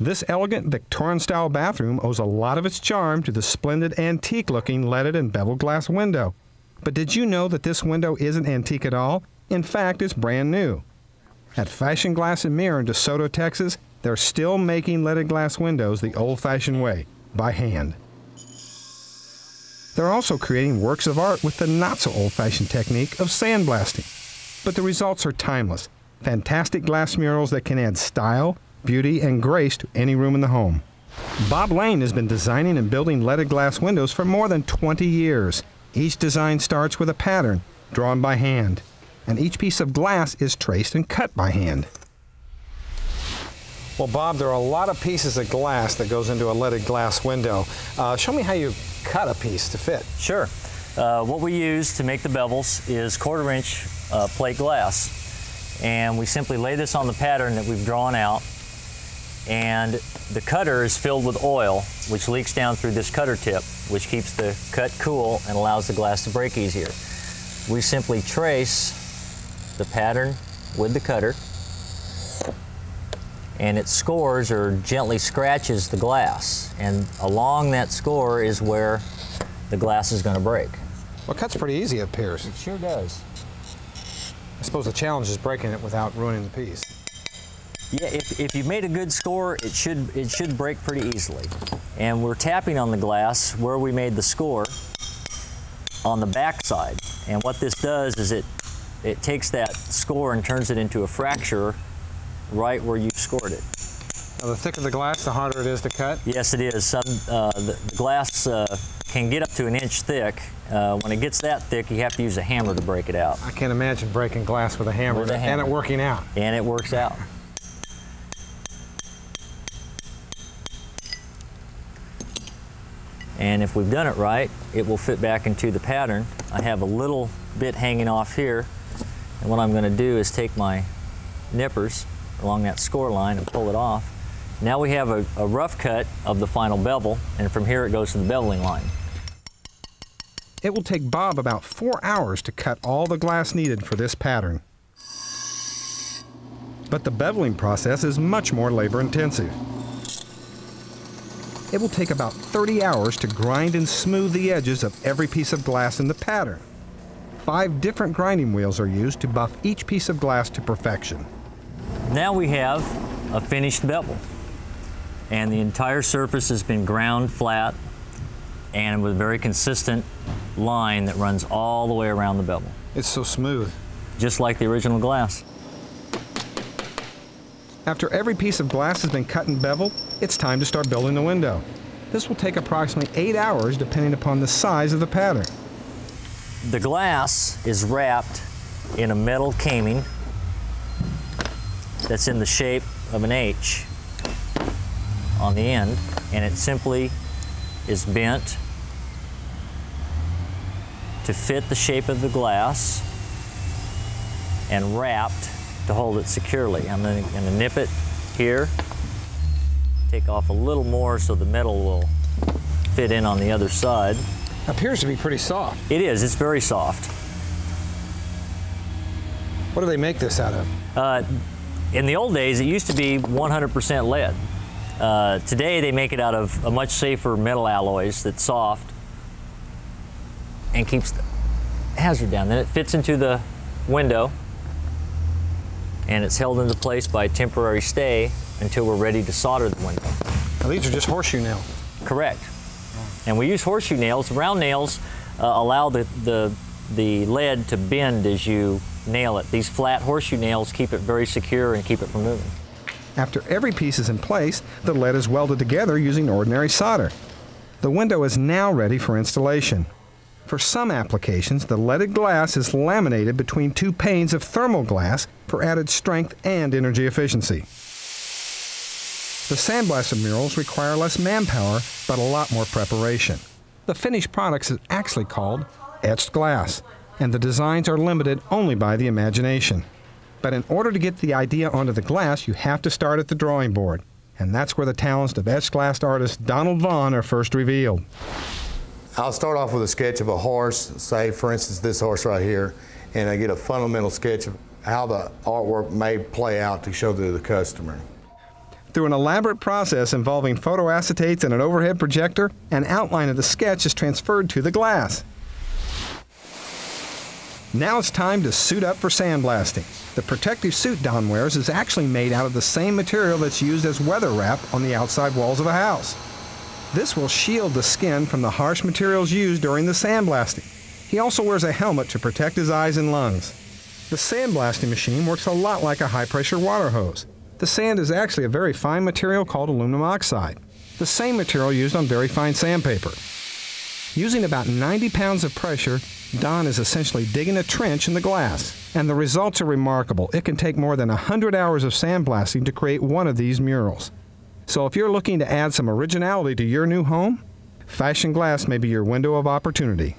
This elegant Victorian-style bathroom owes a lot of its charm to the splendid antique-looking leaded and beveled glass window. But did you know that this window isn't antique at all? In fact, it's brand new. At Fashion Glass & Mirror in DeSoto, Texas, they're still making leaded glass windows the old-fashioned way, by hand. They're also creating works of art with the not-so-old-fashioned technique of sandblasting. But the results are timeless. Fantastic glass murals that can add style, beauty, and grace to any room in the home. Bob Lane has been designing and building leaded glass windows for more than 20 years. Each design starts with a pattern drawn by hand, and each piece of glass is traced and cut by hand. Well, Bob, there are a lot of pieces of glass that goes into a leaded glass window. Show me how you cut a piece to fit. Sure. What we use to make the bevels is 1/4 inch plate glass, and we simply lay this on the pattern that we've drawn out, and the cutter is filled with oil, which leaks down through this cutter tip, which keeps the cut cool and allows the glass to break easier. We simply trace the pattern with the cutter, and it scores or gently scratches the glass, and along that score is where the glass is going to break. Well, it cuts pretty easy, it appears. It sure does. I suppose the challenge is breaking it without ruining the piece. Yeah, if you've made a good score, it should break pretty easily. And we're tapping on the glass where we made the score on the back side, and what this does is it takes that score and turns it into a fracture right where you scored it. Now, the thicker the glass, the harder it is to cut? Yes, it is. The glass can get up to 1 inch thick. When it gets that thick, you have to use a hammer to break it out. I can't imagine breaking glass with a hammer, and it working out. And it works out. And if we've done it right, it will fit back into the pattern. I have a little bit hanging off here, and what I'm going to do is take my nippers along that score line and pull it off. Now we have a rough cut of the final bevel, and from here it goes to the beveling line. It will take Bob about 4 hours to cut all the glass needed for this pattern. But the beveling process is much more labor-intensive. It will take about 30 hours to grind and smooth the edges of every piece of glass in the pattern. 5 different grinding wheels are used to buff each piece of glass to perfection. Now we have a finished bevel, and the entire surface has been ground flat and with a very consistent line that runs all the way around the bevel. It's so smooth. Just like the original glass. After every piece of glass has been cut and beveled, it's time to start building the window. This will take approximately 8 hours depending upon the size of the pattern. The glass is wrapped in a metal caming that's in the shape of an H on the end, and it simply is bent to fit the shape of the glass and wrapped to hold it securely. I'm going to nip it here, take off a little more so the metal will fit in on the other side. Appears to be pretty soft. It is. It's very soft. What do they make this out of? In the old days, it used to be 100% lead. Today, they make it out of a much safer metal alloys that's soft and keeps the hazard down. Then it fits into the window, and it's held into place by a temporary stay until we're ready to solder the window. Now, these are just horseshoe nails. Correct. And we use horseshoe nails. Round nails allow the lead to bend as you nail it. These flat horseshoe nails keep it very secure and keep it from moving. After every piece is in place, the lead is welded together using ordinary solder. The window is now ready for installation. For some applications, the leaded glass is laminated between 2 panes of thermal glass for added strength and energy efficiency. The sandblasted murals require less manpower, but a lot more preparation. The finished product is actually called etched glass, and the designs are limited only by the imagination. But in order to get the idea onto the glass, you have to start at the drawing board, and that's where the talents of etched glass artist Donald Vaughn are first revealed. I'll start off with a sketch of a horse, say for instance this horse right here, and I get a fundamental sketch of how the artwork may play out to show to the customer. Through an elaborate process involving photoacetates and an overhead projector, an outline of the sketch is transferred to the glass. Now it's time to suit up for sandblasting. The protective suit Don wears is actually made out of the same material that's used as weather wrap on the outside walls of a house. This will shield the skin from the harsh materials used during the sandblasting. He also wears a helmet to protect his eyes and lungs. The sandblasting machine works a lot like a high-pressure water hose. The sand is actually a very fine material called aluminum oxide, the same material used on very fine sandpaper. Using about 90 pounds of pressure, Don is essentially digging a trench in the glass, and the results are remarkable. It can take more than 100 hours of sandblasting to create one of these murals. So if you're looking to add some originality to your new home, fashion glass may be your window of opportunity.